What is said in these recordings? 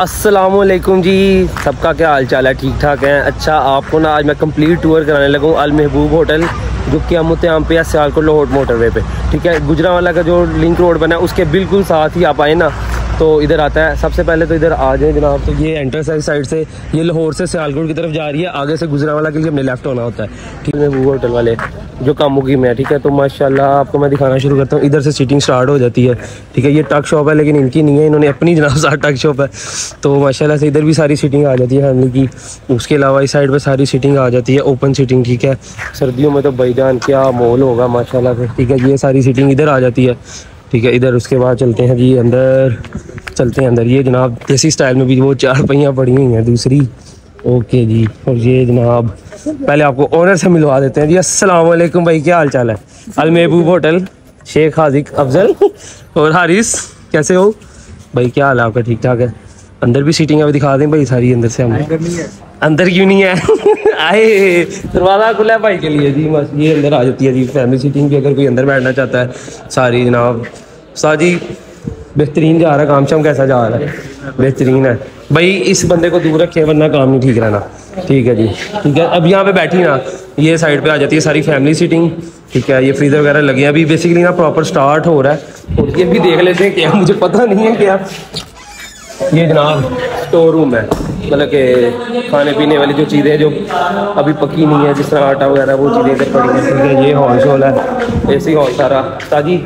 अस्सलामुअलैकुम जी, सबका क्या हाल चाल है? ठीक ठाक हैं। अच्छा, आपको ना आज मैं कंप्लीट टूर कराने लगा हूँ अल महबूब होटल, जो कि अमोत्याम पे या सियालकोट लाहौर मोटरवे पे, ठीक है, गुजरांवाला का जो लिंक रोड बना है उसके बिल्कुल साथ ही आप आए ना तो इधर आता है। सबसे पहले तो इधर आ जाए जनाब, तो ये एंट्रेंस है इस साइड से, ये लाहौर से सियालकोट की तरफ जा रही है, आगे से गुजरांवाला के लिए हमने लेफ्ट होना होता है, ठीक है, महबूब होटल वाले जो कामोगी में है, ठीक है। तो माशाल्लाह आपको मैं दिखाना शुरू करता हूँ, इधर से सीटिंग स्टार्ट हो जाती है, ठीक है। ये टक शॉप है लेकिन इनकी नहीं है, इन्होंने अपनी जनाब साथ टक शॉप है, तो माशाल्लाह से इधर भी सारी सीटिंग आ जाती है फैमिली की। उसके अलावा इस साइड पर सारी सीटिंग आ जाती है ओपन सीटिंग, ठीक है। सर्दियों में तो भाईजान क्या माहौल होगा माशाल्लाह से, ठीक है। ये सारी सीटिंग इधर आ जाती है, ठीक है। इधर उसके बाद चलते हैं जी अंदर, चलते हैं अंदर। ये जनाब देसी स्टाइल में भी वो चार पहियाँ पड़ी हुई हैं दूसरी, ओके जी। और ये जनाब पहले आपको ओनर से मिलवा देते हैं जी। अस्सलाम वालेकुम भाई, क्या हाल चाल है? अल महबूब होटल, शेख हादिक अफजल और हारिस, कैसे हो भाई? क्या हाल है आपका? ठीक ठाक है। अंदर भी सीटिंग अभी दिखा दें भाई सारी, अंदर से हमने अंदर क्यों नहीं है आए, दरवाज़ा खुला है भाई के लिए जी। ये अंदर आ जाती है जी फैमिली सीटिंग भी, अगर कोई अंदर बैठना चाहता है। सारी जनाब साजी बेहतरीन जा रहा है, काम शाम कैसा जा रहा है? बेहतरीन है भाई। इस बंदे को दूर रखे वरना काम नहीं ठीक रहना, ठीक है जी, ठीक है। अब यहाँ पे बैठी ना, ये साइड पे आ जाती है सारी फैमिली सीटिंग, ठीक है। ये फ्रीजर वगैरह लगे हैं अभी, बेसिकली ना प्रॉपर स्टार्ट हो रहा है। और ये भी देख लेते हैं क्या, मुझे पता नहीं है क्या। ये जनाब स्टोर रूम है, मतलब के खाने पीने वाली जो चीज़ें जो अभी पकी नहीं है, जिस तरह आटा वगैरह वो चीज़ें इधर पड़ी हैं, ठीक है। ये हॉल शॉल है, ए सी हॉल सारा। ताजी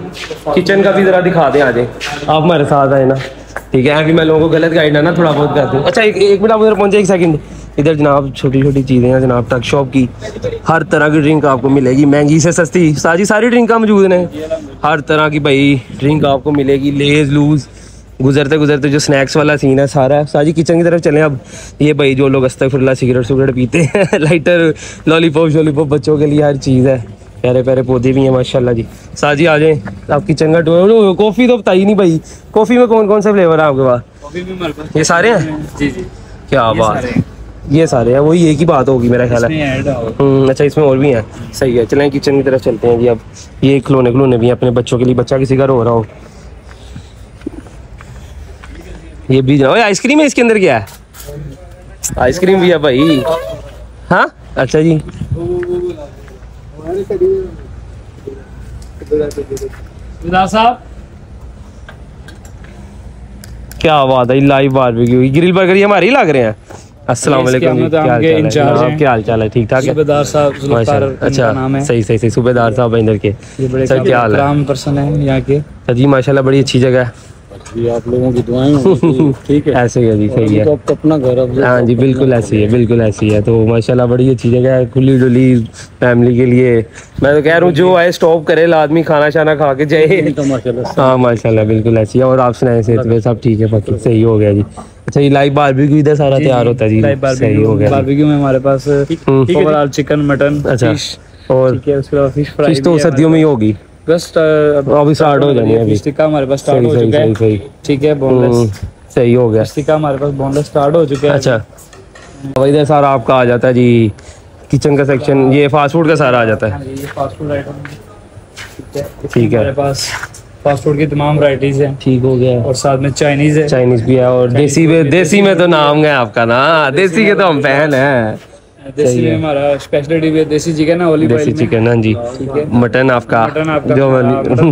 किचन का भी ज़रा दिखा दें, आ जाए आप हमारे साथ आए ना, ठीक है। अभी मैं लोगों को गलत गाइड है ना थोड़ा बहुत कर दूँ। अच्छा एक मिनट आप उधर पहुँचे, एक सेकंड। इधर जनाब छोटी छोटी चीज़ें हैं जनाब, टक शॉप की हर तरह की ड्रिंक आपको मिलेगी, महंगी से सस्ती सारी सारी ड्रिंक मौजूद हैं, हर तरह की भाई ड्रिंक आपको मिलेगी। लेज़ लूज़ गुजरते गुजरते जो स्नैक्स वाला सीन है सारा। साजी किचन की तरफ चलें अब। ये भाई जो लोग अस्तगफिरुल्लाह सिगरेट वगैरह पीते हैं लाइटर लॉलीपॉप शॉलीपॉप बच्चों के लिए हर चीज़ है। प्यारे प्यारे पौधे भी हैं माशाल्लाह जी। साजी आ जाएँ आप किचन का टूर। कॉफ़ी तो बताई नहीं भाई, कॉफ़ी में कौन कौन से फ्लेवर है आपके पास? कॉफ़ी भी हमारे पास ये सारे हैं जी जी, क्या बात है, ये सारे हैं। वही एक ही बात होगी मेरा ख्याल है। अच्छा इसमें और भी हैं, सही है। चलें किचन की तरफ चलते हैं जी। अब ये खिलौने खिलौने भी हैं अपने बच्चों के लिए, बच्चा किसी का रो रहा हो। ये भी जनाब आइसक्रीम है, इसके अंदर क्या है? आइसक्रीम भी है भाई, हाँ। अच्छा जी साहब क्या बात है, लाइव बारबेक्यू ग्रिल बर्गर ये हमारे ही लग रहे हैं। अस्सलाम वालेकुम, क्या हाल चाल है? ठीक ठाक है। अच्छा सही सही सही, सूबेदार साहब इंदर के क्या हाल है यहाँ के जी? माशाल्लाह बड़ी अच्छी जगह है जी, आप लोगों की दुआएं, ठीक है। ऐसे ही है जी, सही है। तो आपका अपना घर है? हाँ जी बिल्कुल ऐसी है, बिल्कुल ऐसी है। तो माशाल्लाह बड़ी अच्छी जगह है, खुली डुली फैमिली के लिए। मैं तो कह रहा हूँ जो आए स्टॉप करे, आदमी खाना शाना खा के जाए। हाँ माशाल्लाह बिल्कुल ऐसी है। और आप सुनाए सेहत में सब ठीक है? पक्की सही हो गया जी। अच्छा ये लाइव बारबेक्यू इधर सारा तैयार होता है जी, सही हो गया। बारबेक्यू में हमारे पास ओवरऑल चिकन मटन, अच्छा, और फिश फ्राई तो सर्दियों में ही होगी। अभी स्टार्ट हो जानी है, अभी टिक्का हमारे पास स्टार्ट हो चुका है, ठीक है, बोनलेस सही हो गया। टिक्का हमारे पास बोनलेस स्टार्ट हो चुका है। अच्छा इधर सारा आपका आ जाता है जी किचन का सेक्शन, ये फास्ट फूड का सारा आ जाता है, फास्ट फूड आइटम, ठीक है। हमारे पास फास्ट फूड की तमाम वैरायटीज हैं, ठीक हो गया। और साथ में चाइनीज है, चाइनीज भी है। और देसी में, देसी में तो नाम है आपका ना, देसी के तो हम फैन हैं। देसी में हमारा स्पेशलिटी है देसी चिकन, ओलिव ऑयल में चिकन, हां जी। मटन आपका, जो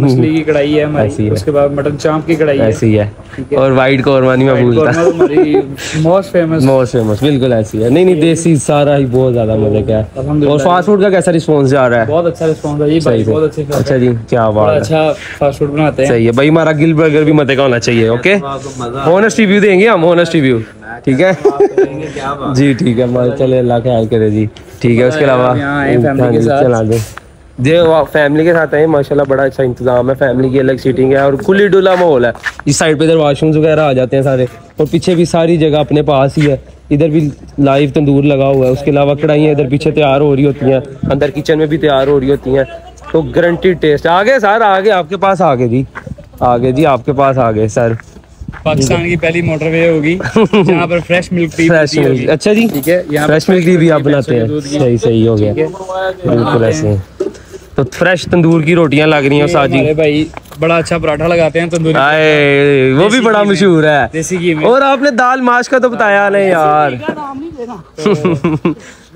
मछली की कढ़ाई है हमारी, उसके बाद मटन चांप की कढ़ाई है, ऐसी है। और वाइट कोरमानी में भूलता हमारी मोस्ट फेमस, मोस्ट फेमस बिल्कुल ऐसी है। नहीं नहीं देसी सारा ही बहुत ज्यादा मजे का है। और फास्ट फूड का कैसा रिस्पांस जा रहा है? बहुत अच्छा रिस्पांस है जी भाई, बहुत अच्छा। अच्छा जी क्या बात है, अच्छा फास्ट फूड बनाते हैं, सही है भाई। हमारा ग्रिल बर्गर भी मजे का होना चाहिए, ओके। ऑनेस्ट रिव्यू देंगे हम, ऑनेस्ट रिव्यू, ठीक है जी, ठीक है। चले अल्लाह के करे जी, ठीक है। उसके अलावा चला फैमिली के साथ आए, माशाल्लाह बड़ा अच्छा इंतजाम है, फैमिली की अलग सीटिंग है और खुली डुला माहौल है। इस साइड पे इधर वाशरूम्स वगैरह आ जाते हैं सारे, और पीछे भी सारी जगह अपने पास ही है। इधर भी लाइव तंदूर लगा हुआ है, उसके अलावा कढ़ाइयाँ इधर पीछे तैयार हो रही होती हैं, अंदर किचन में भी तैयार हो रही होती हैं। तो गारंटीड टेस्ट। आगे सर आगे आपके पास, आगे जी, आगे जी आपके पास, आगे सर। पाकिस्तान की पहली मोटरवे होगी जहाँ पर फ्रेश मिल्क टी बनती होगी। अच्छा जी ठीक है, यहाँ फ्रेश मिल्क टी भी आप बनाते हैं, सही सही हो गया, बिल्कुल ऐसे। तो फ्रेश तंदूर की रोटियां लग रही हैं साजी भाई, बड़ा अच्छा पराठा लगाते हैं तंदूरी, वो भी बड़ा मशहूर है देसी घी में। और आपने दाल माश का तो बताया नहीं यार,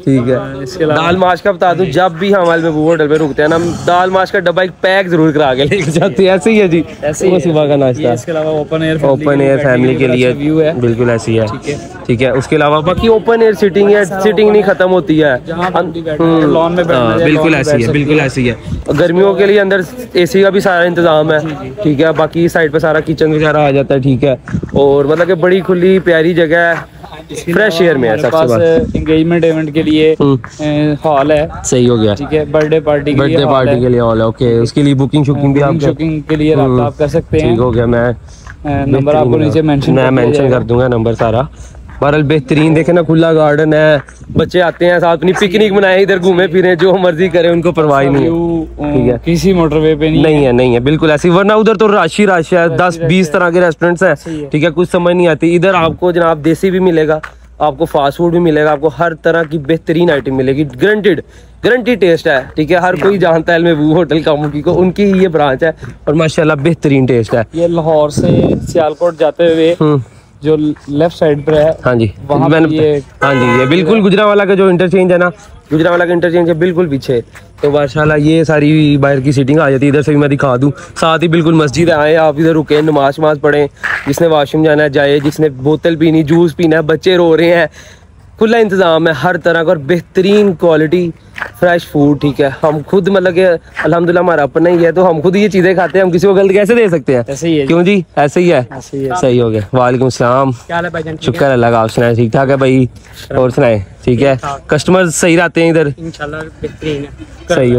ठीक है दाल माश का बता दूं, जब भी हम अल महबूब होटल पे रुकते हैं ना, हम दाल माश का डब्बा एक पैक जरूर करा के लेके जाते हैं। ऐसे ही है जी, वो सुबह का नाश्ता। इसके अलावा ओपन एयर फैमिली के लिए व्यू है, बिल्कुल ऐसी है, ठीक है। उसके अलावा बाकी ओपन एयर सीटिंग है, सीटिंग नहीं खत्म होती है, बिल्कुल ऐसी है, बिल्कुल ऐसी है। गर्मियों के लिए अंदर एसी का भी सारा इंतजाम है, ठीक है। बाकी साइड पे सारा किचन वगैरह आ जाता है, ठीक है। और मतलब कि बड़ी खुली प्यारी जगह है, फ्रेश एयर में है। सबसे एंगेजमेंट इवेंट के लिए हॉल है, सही हो गया, ठीक है। बर्थडे पार्टी के लिए हॉल है, ओके। उसके लिए बुकिंग शुकिंग भी आप के लिए आप कर सकते हैं, ठीक हो गया। मैं नंबर आपको नीचे मेंशन कर दूंगा, नंबर सारा। बहरहाल बेहतरीन देखे ना, खुला गार्डन है, बच्चे आते हैं साथ में, पिकनिक मनाए, इधर घूमे फिरे, जो मर्जी करे, उनको परवाह नहीं है, ठीक है। किसी मोटरवे पे नहीं है बिल्कुल ऐसी, वरना उधर तो राशि राशि है, 10-20 तरह के रेस्टोरेंट्स हैं, ठीक है। कुछ समझ नहीं आती। इधर आपको जनाब देसी भी मिलेगा, आपको फास्ट फूड भी मिलेगा, आपको हर तरह की बेहतरीन आइटम मिलेगी, गारंटीड टेस्ट है, ठीक है। हर कोई जानता है अल महबूब होटल कामुकी को, उनकी ये ब्रांच है और माशाल्लाह बेहतरीन टेस्ट है। ये लाहौर से सियालकोट जाते हुए जो लेफ्ट साइड पर है, हाँ जी, वहाँ ये बिल्कुल गुजरावाला का जो इंटरचेंज है ना, गुजरावाला का इंटरचेंज है बिल्कुल पीछे। तो माशाल्लाह ये सारी बाहर की सीटिंग आ जाती है, इधर से भी मैं दिखा दूं। साथ ही बिल्कुल मस्जिद आए आप, इधर रुके, नमाज वमाज पढ़ें, जिसने वॉशरूम जाना है जाए, जिसने बोतल पीनी, जूस पीना है, बच्चे रो रहे हैं, खुला इंतज़ाम है हर तरह का, और बेहतरीन क्वालिटी फ्रेश फूड, ठीक है। हम खुद मतलब कि अल्हम्दुलिल्लाह हमारा अपना ही है, तो हम खुद ये चीज़ें खाते हैं, हम किसी को गलत कैसे दे सकते हैं। ऐसे ही है, क्यों जी, ऐसे ही है, सही हो गया। वालेकुम सलाम, शुक्र अल्लाह का। आप सुनाए ठीक ठाक है भाई, और सुनाए ठीक है, कस्टमर सही रहते हैं इधर, इंशाल्लाह बेहतरीन है। सही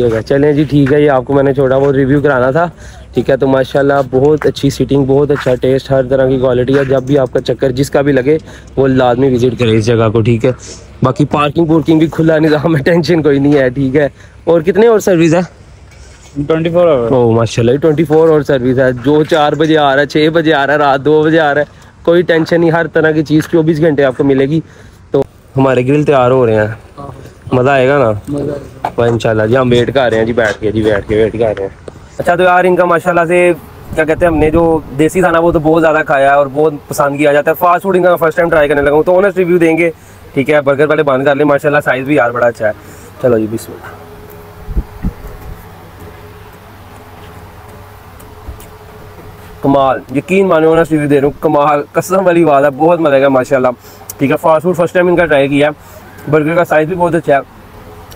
हो गया चलें जी, ठीक है। ये आपको मैंने छोटा बहुत रिव्यू कराना था, ठीक है। तो माशाल्लाह बहुत अच्छी सीटिंग, बहुत अच्छा टेस्ट, हर तरह की क्वालिटी है। जब भी आपका चक्कर जिसका भी लगे वो लाजमी विजिट करे इस जगह को, ठीक है। बाकी पार्किंग भी खुला निज़ाम है, टेंशन कोई नहीं है, ठीक है। और कितने और सर्विस है? 24 आवर। ओ माशाल्लाह 24 और सर्विस है, जो 4 बजे आ रहा है, 6 बजे आ रहा है, रात 2 बजे आ रहा है, कोई टेंशन नहीं। हर तरह की चीज़ 24 घंटे आपको मिलेगी। तो हमारे ग्रिल तैयार हो रहे हैं, मज़ा आएगा ना भाई इंशाल्लाह जी। हम वेट कर रहे हैं जी, बैठ के वेट कर रहे हैं। अच्छा तो यार इनका माशाल्लाह से क्या कहते हैं, हमने जो देसी खाना वो तो बहुत ज़्यादा खाया है और बहुत पसंद किया जाता है। फास्ट फूड इनका फर्स्ट टाइम ट्राई करने लगा हूँ, तो ऑनेस्ट रिव्यू देंगे, ठीक है। बर्गर पहले बंद कर ले, माशाल्लाह साइज़ भी यार बड़ा अच्छा है। चलो जी बिस्मिल्लाह। कमाल, यकीन मानो ऑनेस्ट रिव्यू दे रहा हूँ, कमाल कसम वाली बात है, बहुत मज़ा आएगा माशाल्लाह, ठीक है। फास्ट फूड फर्स्ट टाइम इनका ट्राई किया, बर्गर का साइज़ भी बहुत अच्छा है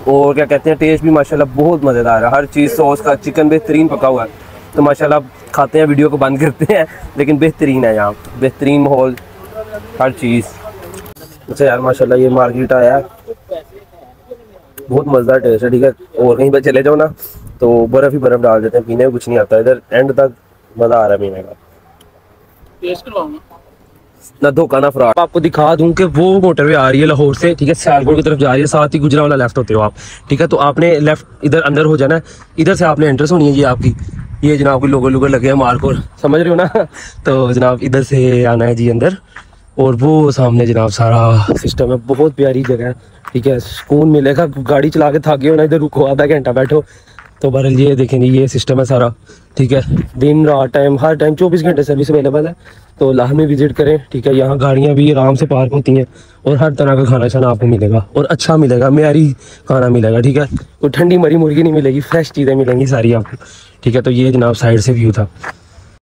और क्या कहते हैं टेस्ट भी माशाल्लाह बहुत मज़ेदार है। हर चीज़ सॉस का, चिकन बेहतरीन पका हुआ है, तो माशाल्लाह खाते हैं, वीडियो को बंद करते हैं, लेकिन बेहतरीन है यहाँ, बेहतरीन माहौल, हर चीज़। अच्छा यार माशाल्लाह ये मार्केट आया है, बहुत मज़ेदार टेस्ट है, ठीक है। और कहीं पर चले जाओ ना तो बर्फ़ ही बर्फ़ डाल देते हैं, पीने में कुछ नहीं आता। इधर एंड तक मज़ा आ रहा है पीने का, ना धोखा ना फ्रॉड। आपको दिखा दूं कि वो मोटरवे आ रही है लाहौर से, ठीक है, सियालकोट की तरफ जा रही है, साथ ही गुजरावाला लेफ्ट होते हो आप, ठीक है। तो आपने लेफ्ट इधर अंदर हो जाना है, इधर से आपने एंट्रेस होनी है। ये आपकी ये जनाब कोई लोगो लगे हैं मारकोर, समझ रहे हो ना, तो जनाब इधर से आना है जी अंदर। और वो सामने जनाब सारा सिस्टम है, बहुत प्यारी जगह है, ठीक है, सुकून मिलेगा। गाड़ी चला के थके हो ना, इधर रुको, आधा घंटा बैठो। तो बहरहाल ये देखें ये सिस्टम है सारा, ठीक है। दिन रात टाइम हर टाइम 24 घंटे सर्विस अवेलेबल है, तो लाजमी विजिट करें, ठीक है। यहाँ गाड़ियाँ भी आराम से पार्क होती हैं और हर तरह का खाना शाना आपको मिलेगा, और अच्छा मिलेगा, मेयारी खाना मिलेगा, ठीक है। कोई ठंडी मरी मुर्गी नहीं मिलेगी, फ्रेश चीज़ें मिलेंगी सारी आपको, ठीक है। तो ये जनाब साइड से व्यू था।